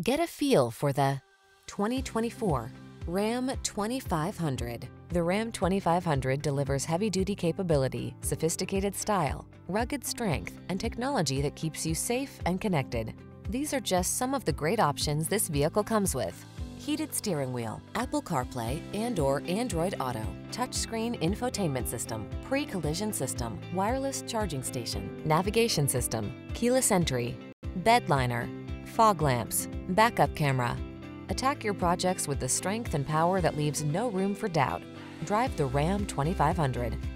Get a feel for the 2024 Ram 2500. The Ram 2500 delivers heavy-duty capability, sophisticated style, rugged strength, and technology that keeps you safe and connected. These are just some of the great options this vehicle comes with: heated steering wheel, Apple CarPlay and/or Android Auto, touchscreen infotainment system, pre-collision system, wireless charging station, navigation system, keyless entry, bed liner, fog lamps, backup camera. Attack your projects with the strength and power that leaves no room for doubt. Drive the Ram 2500.